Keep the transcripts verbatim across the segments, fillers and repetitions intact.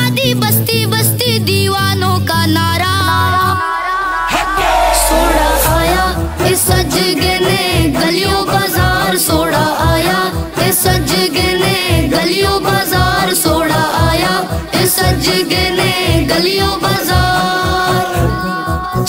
आबादी बस्ती बस्ती दीवानों का नारा। सोडा आया इस सजगे ने गलियों बाजार, सोडा आया इस सजगे ने गलियों बाजार, सोडा आया इस सजगे ने गलियों बाजार।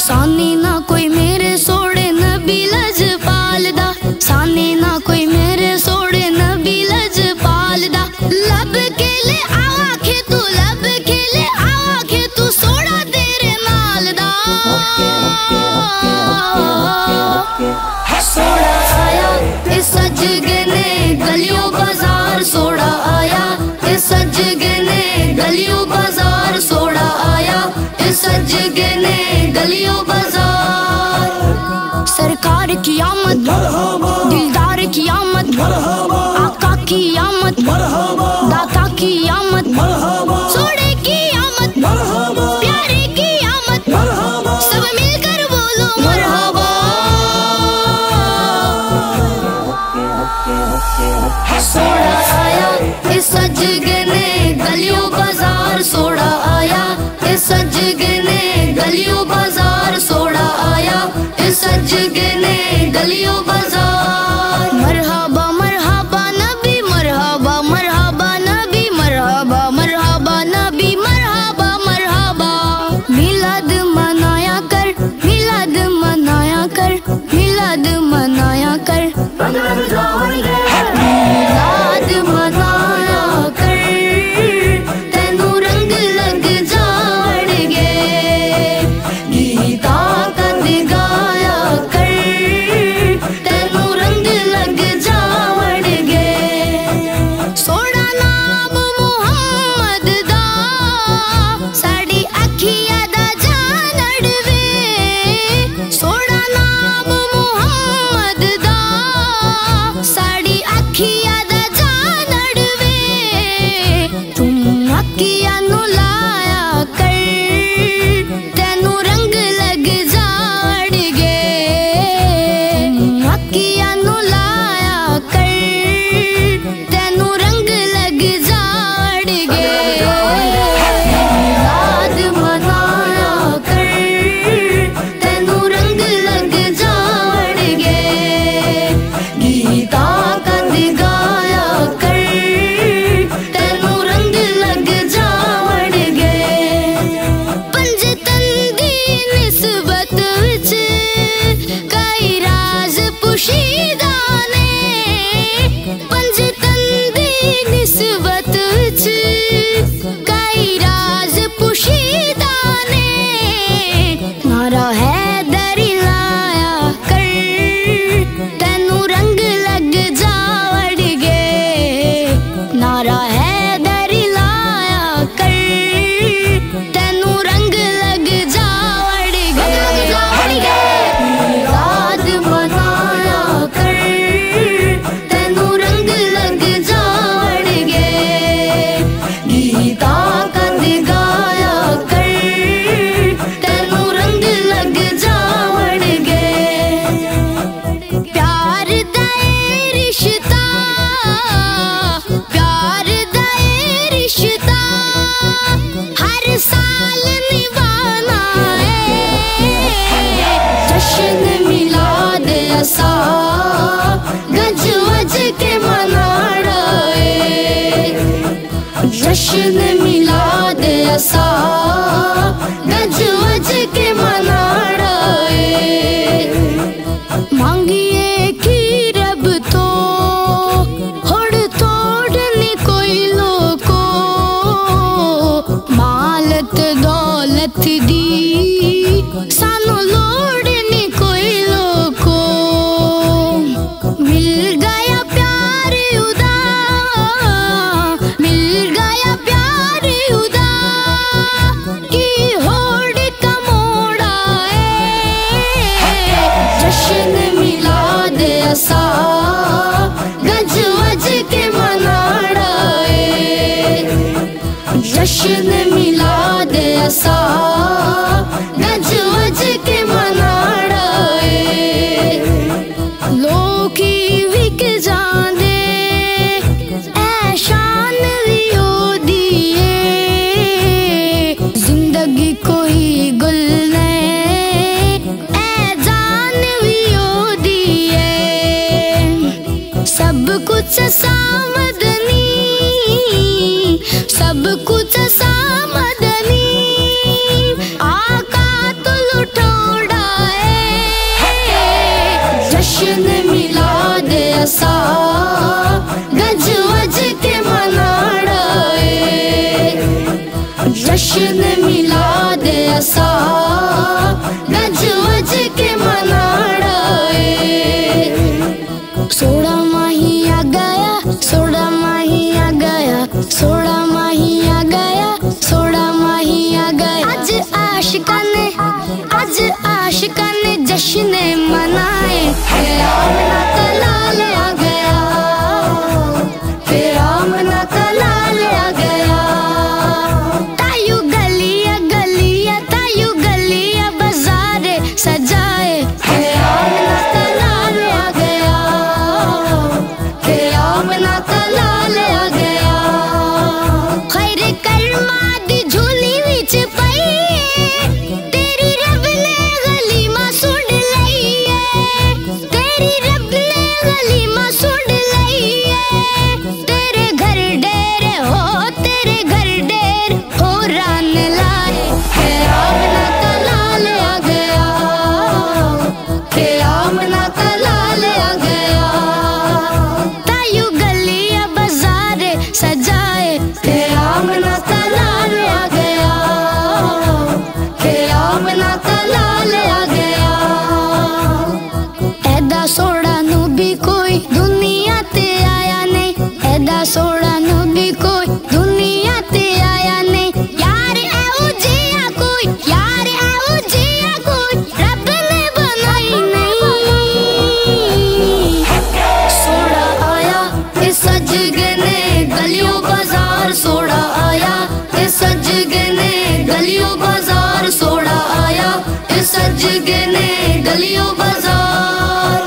सानी ना कोई मेरे सोड़े नबी लजपाल दा, सानी ना कोई मेरे सोड़े नबी लजपाल दा। लब के ले आवा खे तू, लब के ले आवा खे तू, सोड़ा तेरे नाल दा। सोड़ा आया इस सजगे ने गलियों बाजार, सोड़ा आया इस सजगे ने गलियों बाजार, सोड़ा आया इस सजगे ने गलियों बाजार। सरकार की आमद, दिलदार की आमद, आका की आमद, दाता की आमद, सोड़े की आमद, प्यारे की आमद, सब मिलकर बोलो मरहबा। सोड़ा आया इस सजगे ने गलियों बाजार, सोड़ा आया इस सजगे ने गलियों बाजार, सोड़ा आया इस सजगे ने गलियों बाजार। मरहबा मरहबा नबी, मरहबा मरहबा नबी, मरहबा मरहबा नबी, मरहबा मरहबा। मिलाद मनाया कर, मिलाद मनाया कर, मिलाद मनाया कर, मिलाद मनाया कर, तेनू रंग लग जाणगे। गीता कद गाया कर, तेनू रंग लग जावणगे। सोड़ा नाम मुहम्मद दा, साडी अखियां दा जालड़ वे। सोड़ा नाम मुहम्मद दा, साड़ी अखियां दा जालड़ वे। तुम अखियां नू लाया कर, तेनू रंग लग जाणगे। तुम अखियां नू लाया कर, तेनू रंग लग जाणगे। मिलाद मनाया कर, तेनू रंग लग जाणगे। गीता कद गाया कर, तेनू रंग लग जावणगे। पंज तन दी निस्बत विच कई राज पुशीदा ने, पंज तन दी निस्बत विच कई राज पुशीदा ने। नारा है दरी लाया कर, तेनू रंग लग जावड़गे। नारा है दरी लाया कर, तेनू रंग लग जावड़गे। मिलाद मनाया कर, तेनू रंग लग जावड़गे। गीता कद गाया कर, तेनू रंग लग जावड़गे। प्यार दा ए रिश्ता, प्यार दा ए रिश्ता हर साल निभाना है। जश्न मिलाद असा गज वज के मनाड़ा है। जश्न मिलाद असा गज वज के मनाड़ा है। मांगिए की रब तो होड़ तोड़ नी कोई लोको, मालत दौलत दी सानू लोड़ नी कोई लोको। मिल गया प्यार उदा, मिल गया प्यार उदा की होड़ कमोड़ा है। जश्न मिलाद असा गज वज के मनाड़ा है। जश्न मिलाद असा गज वज के मनाड़ा है। लोकी विक जांदे ऐ शान वी ओ दिए, कुछ सामदनी, सब कुछ सामदनी, आका तुल ठोड़ा है। जश्न मिलाद असा गज वज के मनाड़ा है। जश्न मिलाद असा गज वज के मनाड़ा है। सोड़ा माहिया गया, सोड़ा माहिया गया, सोड़ा माहिया गया, सोड़ा माहिया गया। आज आशिका ने, आज आशिका ने जश्न मनाए। तेरा आमना का लाल आ गया, तेरा आमना का लाल आ गया। तायू गलिया गलिया, तायू गलिया बाजारे सजाए। तेरा आमना का लाल आ गया, तेरा आमना का लाल आ गया। खैर कर्मा दी झोली विच पाई, तेरी रब ने गली मां सुन लई है। तेरी रब ने गली मां सुन लई है। तेरे घर डेर हो, तेरे घर डेर हो रान लाए। तेरा आमना का लाल आ गया, तेरा आमना का लाल आ गया। तायू गलिया बाजारे सजाए। तेरा आमना का लाल आ गया, तेरा आमना का लाल आ गया। ऐदा सोड़ा नू भी कोई दुनिया ते आया नहीं। ऐदा सोड़ा नू भी कोई दुनिया ते आया नहीं। यार ऐ ओ जिया कोई, यार ऐ ओ जिया कोई रब ने बनाई नहीं। सोड़ा आया इस अजगने गलियों बाजार। सोड़ा आया इस अजगने गलियों बाजार। सोड़ा आया इस अजगने गलियों बाजार।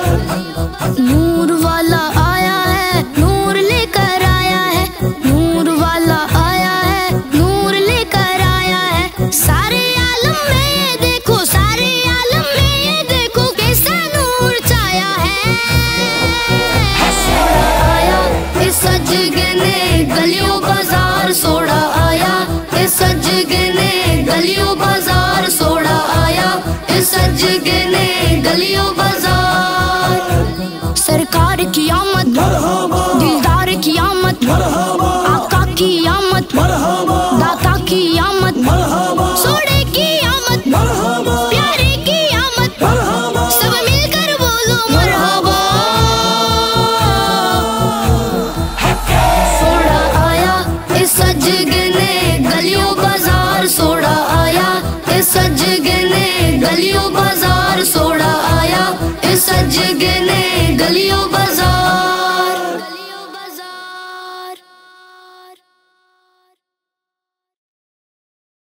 नूर वाला आया है, नूर लेकर आया है। नूर वाला आया है, नूर लेकर आया है। सारे आलम में ये देखो, सारे आलम में ये देखो कैसा नूर छाया है। सोड़ा आया इस अजगने गलियों बाजार। सोड़ा आया इस अजगने गलियों बाजार। सोड़ा आया इस अजगने गलियों बाजार। सरकार की आमद, दिलदार की आमद, आका की आमद, दाता की आमद।